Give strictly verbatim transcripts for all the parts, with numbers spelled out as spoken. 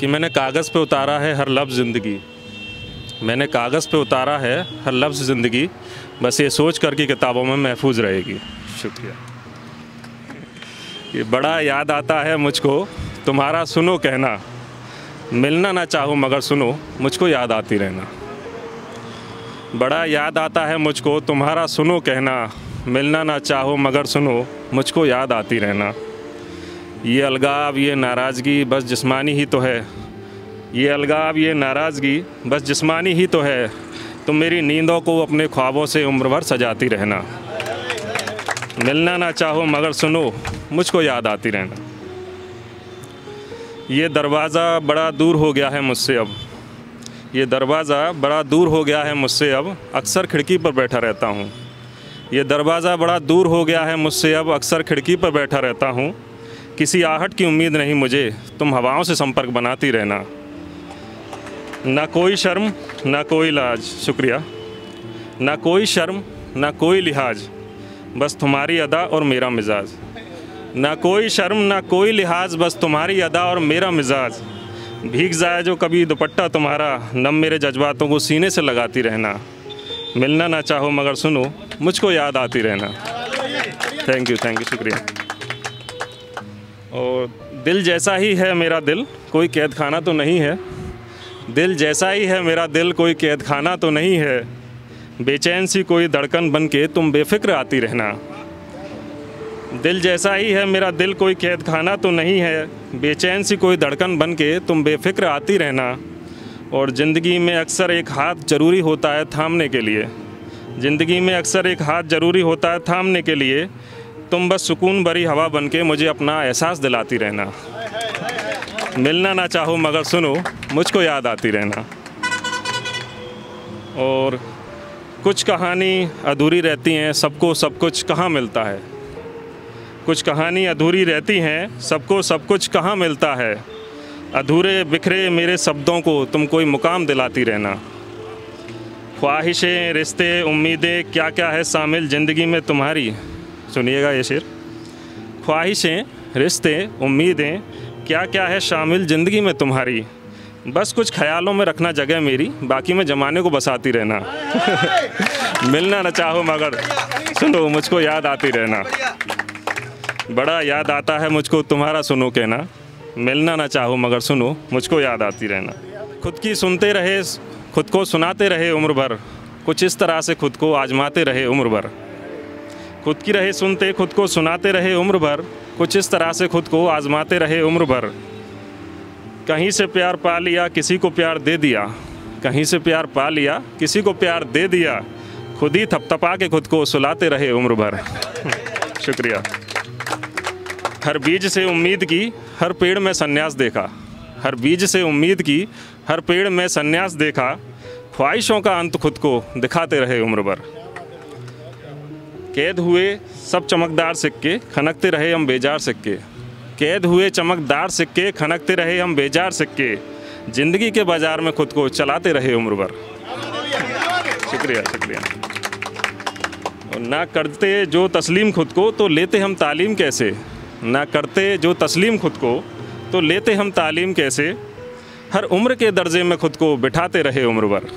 कि मैंने कागज़ पे उतारा है हर लफ्ज़ ज़िंदगी, मैंने कागज़ पे उतारा है हर लफ्ज़ ज़िंदगी, बस ये सोच कर कि किताबों में महफूज रहेगी। शुक्रिया। ये बड़ा याद आता है मुझको तुम्हारा सुनो कहना, मिलना ना चाहो मगर सुनो मुझको याद आती रहना। बड़ा याद आता है मुझको तुम्हारा सुनो कहना, मिलना ना चाहो मगर सुनो मुझको याद आती रहना। ये अलगाव ये नाराज़गी बस जिस्मानी ही तो है, ये अलगाव ये नाराज़गी बस जिस्मानी ही तो है, तुम मेरी नींदों को अपने ख्वाबों से उम्र भर सजाती रहना। मिलना ना चाहो मगर सुनो मुझको याद आती रहना। ये दरवाज़ा बड़ा दूर हो गया है मुझसे अब, ये दरवाज़ा बड़ा दूर हो गया है मुझसे अब, अक्सर खिड़की पर बैठा रहता हूँ। ये दरवाज़ा बड़ा दूर हो गया है मुझसे अब, अक्सर खिड़की पर बैठा रहता हूँ। किसी आहट की उम्मीद नहीं मुझे, तुम हवाओं से संपर्क बनाती रहना। ना कोई शर्म ना कोई लाज, शुक्रिया। ना कोई शर्म ना कोई लिहाज, बस तुम्हारी अदा और मेरा मिजाज। ना कोई शर्म ना कोई लिहाज, बस तुम्हारी अदा और मेरा मिजाज। भीग जाए जो कभी दुपट्टा तुम्हारा, नम मेरे जज्बातों को सीने से लगाती रहना। मिलना ना चाहो मगर सुनो मुझको याद आती रहना। थैंक यू थैंक यू शुक्रिया। और दिल जैसा ही है मेरा दिल कोई कैद खाना तो नहीं है, दिल जैसा ही है मेरा दिल कोई कैद खाना तो नहीं है, बेचैन सी कोई धड़कन बन के तुम बेफिक्र आती रहना। दिल जैसा ही है मेरा दिल कोई कैद खाना तो नहीं है, बेचैन सी कोई धड़कन बन के तुम बेफिक्र आती रहना। और ज़िंदगी में अक्सर एक हाथ ज़रूरी होता है थामने के लिए, ज़िंदगी में अक्सर एक हाथ ज़रूरी होता है थामने के लिए, तुम बस सुकून भरी हवा बन के मुझे अपना एहसास दिलाती रहना। मिलना ना चाहो मगर सुनो मुझको याद आती रहना। और कुछ कहानी अधूरी रहती हैं, सबको सब कुछ कहाँ मिलता है, कुछ कहानी अधूरी रहती हैं, सबको सब कुछ कहाँ मिलता है, अधूरे बिखरे मेरे शब्दों को तुम कोई मुकाम दिलाती रहना। ख्वाहिशें रिश्ते उम्मीदें क्या क्या है शामिल ज़िंदगी में तुम्हारी, सुनिएगा ये शेर। ख्वाहिशें रिश्ते उम्मीदें क्या क्या है शामिल ज़िंदगी में तुम्हारी, बस कुछ ख्यालों में रखना जगह मेरी, बाकी मैं जमाने को बसाती रहना। मिलना ना चाहो मगर सुनो मुझको याद आती रहना। बड़ा याद आता है मुझको तुम्हारा सुनो कहना, मिलना ना चाहो मगर सुनो मुझको याद आती रहना। खुद की सुनते रहे खुद को सुनाते रहे उम्र भर, कुछ इस तरह से खुद को आजमाते रहे उम्र भर। खुद की रहे सुनते खुद को सुनाते रहे उम्र भर, कुछ इस तरह से खुद को आजमाते रहे उम्र भर। कहीं से प्यार पा लिया किसी को प्यार दे दिया, कहीं से प्यार पा लिया किसी को प्यार दे दिया, खुद ही थपथपा के खुद को सुलाते रहे उम्र भर। शुक्रिया। हर बीज से उम्मीद की हर पेड़ में सन्यास देखा, हर बीज से उम्मीद की हर पेड़ में सन्यास देखा, ख्वाहिशों का अंत खुद को दिखाते रहे उम्र भर। कैद हुए सब चमकदार सिक्के खनकते रहे हम बेजार सिक्के, कैद हुए चमकदार सिक्के खनकते रहे हम बेजार सिक्के, जिंदगी के बाजार में खुद को चलाते रहे उम्र भर। शुक्रिया शुक्रिया। और ना करते जो तस्लीम खुद को तो लेते हम तालीम कैसे, ना करते जो तस्लीम खुद को तो लेते हम तालीम कैसे, हर उम्र के दर्जे में खुद को बिठाते रहे उम्र भर।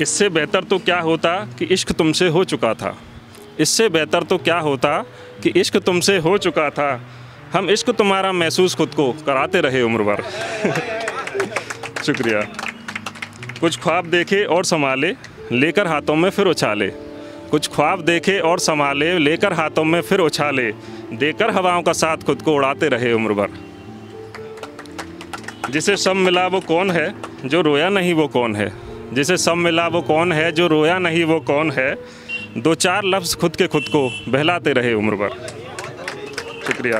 इससे बेहतर तो क्या होता कि इश्क तुमसे हो चुका था, इससे बेहतर तो क्या होता कि इश्क तुमसे हो चुका था, हम इश्क तुम्हारा महसूस खुद को कराते रहे उम्र भर। शुक्रिया। कुछ ख्वाब देखे और संभाले लेकर हाथों में फिर उछाले, कुछ ख्वाब देखे और संभाले लेकर हाथों में फिर उछाले, देकर हवाओं का साथ खुद को उड़ाते रहे उम्र भर। जिसे सब मिला वो कौन है जो रोया नहीं वो कौन है, जिसे सब मिला वो कौन है जो रोया नहीं वो कौन है, दो चार लफ्ज़ खुद के खुद को बहलाते रहे उम्र भर। शुक्रिया।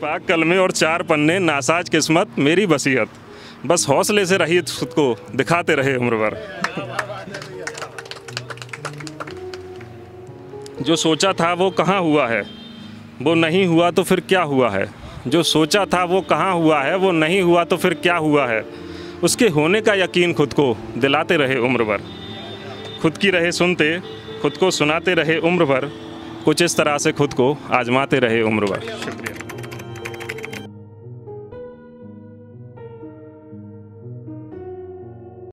पाक कलमे और चार पन्ने नासाज किस्मत मेरी वसीयत, बस हौसले से रहित खुद को दिखाते रहे उम्र भर। जो सोचा था वो कहाँ हुआ है वो नहीं हुआ तो फिर क्या हुआ है, जो सोचा था वो कहाँ हुआ है वो नहीं हुआ तो फिर क्या हुआ है, उसके होने का यकीन खुद को दिलाते रहे उम्र भर। खुद की रहे सुनते खुद को सुनाते रहे उम्र भर, कुछ इस तरह से खुद को आजमाते रहे उम्र भर। शुक्रिया।